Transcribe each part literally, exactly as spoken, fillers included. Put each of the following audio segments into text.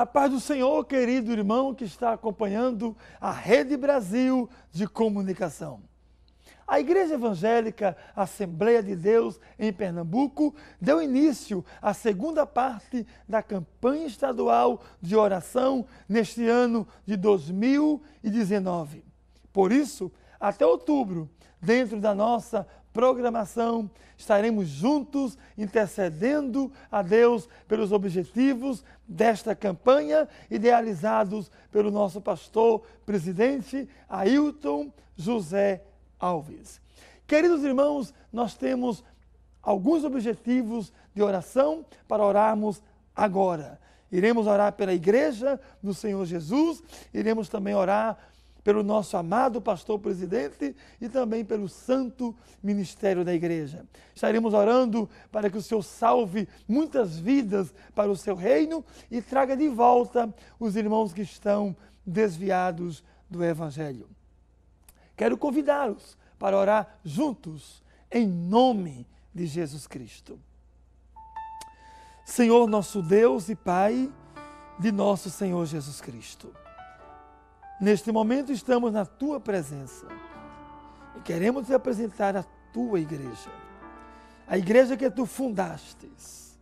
A paz do Senhor, querido irmão que está acompanhando a Rede Brasil de Comunicação. A Igreja Evangélica Assembleia de Deus em Pernambuco deu início à segunda parte da campanha estadual de oração neste ano de dois mil e dezenove. Por isso, até outubro, dentro da nossa programação, estaremos juntos intercedendo a Deus pelos objetivos desta campanha, idealizados pelo nosso pastor presidente Ailton José Alves. Queridos irmãos, nós temos alguns objetivos de oração para orarmos agora. Iremos orar pela Igreja do Senhor Jesus, iremos também orar pelo nosso amado pastor presidente e também pelo santo ministério da igreja. Estaremos orando para que o Senhor salve muitas vidas para o seu reino e traga de volta os irmãos que estão desviados do evangelho. Quero convidá-los para orar juntos em nome de Jesus Cristo. Senhor nosso Deus e Pai de nosso Senhor Jesus Cristo, neste momento estamos na Tua presença e queremos te apresentar a Tua igreja, a igreja que Tu fundastes,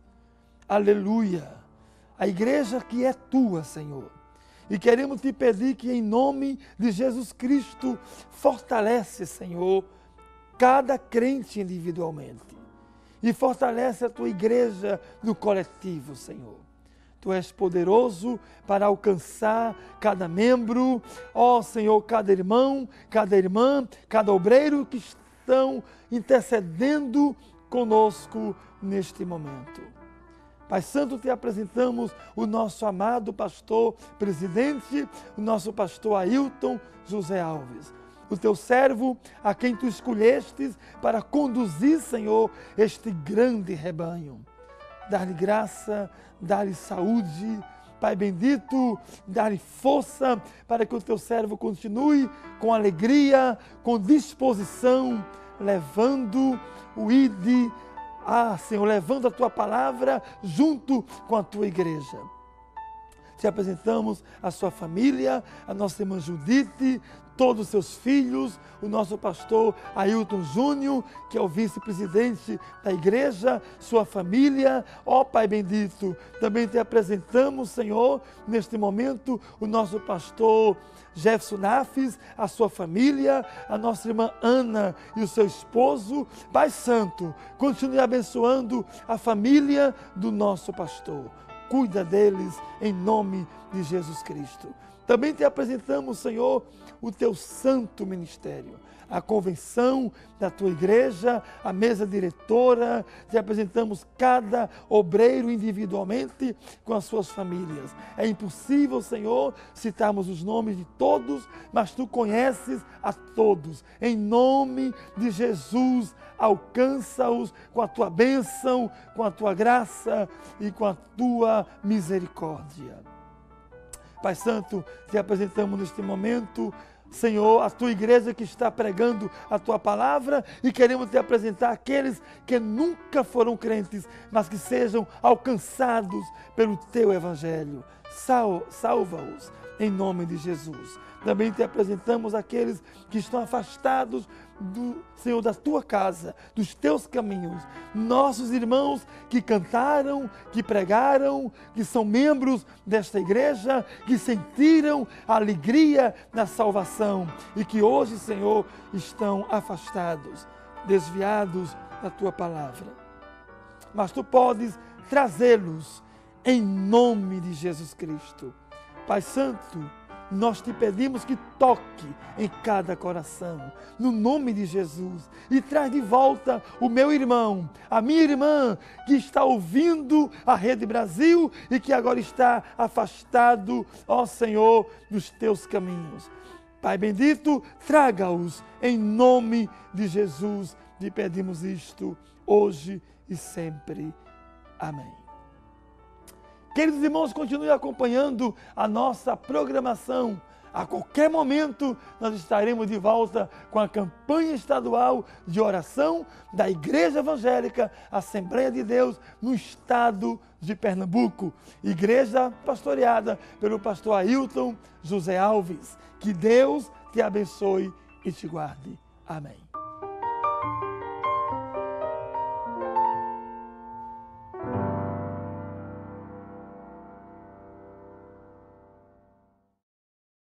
aleluia, a igreja que é Tua, Senhor, e queremos te pedir que em nome de Jesus Cristo fortalece, Senhor, cada crente individualmente e fortalece a Tua igreja no coletivo, Senhor. Tu és poderoso para alcançar cada membro, ó Senhor, cada irmão, cada irmã, cada obreiro que estão intercedendo conosco neste momento. Pai Santo, te apresentamos o nosso amado pastor presidente, o nosso pastor Ailton José Alves, o teu servo a quem tu escolhestes para conduzir, Senhor, este grande rebanho. Dar-lhe graça, dar-lhe saúde, Pai bendito, dar-lhe força para que o teu servo continue com alegria, com disposição, levando o I D, ah Senhor, levando a tua palavra junto com a tua igreja. Te apresentamos a sua família, a nossa irmã Judite, todos os seus filhos, o nosso pastor Ailton Júnior, que é o vice-presidente da igreja, sua família, ó Pai bendito. Também te apresentamos, Senhor, neste momento, o nosso pastor Jefferson Nafis, a sua família, a nossa irmã Ana e o seu esposo. Pai Santo, continue abençoando a família do nosso pastor. Cuida deles em nome de Jesus Cristo. Também te apresentamos, Senhor, o teu santo ministério, a convenção da tua igreja, a mesa diretora. Te apresentamos cada obreiro individualmente com as suas famílias. É impossível, Senhor, citarmos os nomes de todos, mas tu conheces a todos. Em nome de Jesus, alcança-os com a tua bênção, com a tua graça e com a tua misericórdia. Pai Santo, te apresentamos neste momento, Senhor, a tua igreja que está pregando a tua palavra, e queremos te apresentar aqueles que nunca foram crentes, mas que sejam alcançados pelo teu evangelho. Sal, salva-os em nome de Jesus. Também te apresentamos aqueles que estão afastados do Senhor, da tua casa, dos teus caminhos. Nossos irmãos que cantaram, que pregaram, que são membros desta igreja, que sentiram a alegria da salvação e que hoje, Senhor, estão afastados, desviados da tua palavra. Mas tu podes trazê-los em nome de Jesus Cristo. Pai Santo, nós te pedimos que toque em cada coração, no nome de Jesus, e traz de volta o meu irmão, a minha irmã, que está ouvindo a Rede Brasil e que agora está afastado, ó Senhor, dos teus caminhos. Pai bendito, traga-os em nome de Jesus, te pedimos isto hoje e sempre. Amém. Queridos irmãos, continue acompanhando a nossa programação A qualquer momento nós estaremos de volta com a campanha estadual de oração da Igreja Evangélica Assembleia de Deus no estado de Pernambuco. Igreja pastoreada pelo pastor Ailton José Alves. Que Deus te abençoe e te guarde. Amém.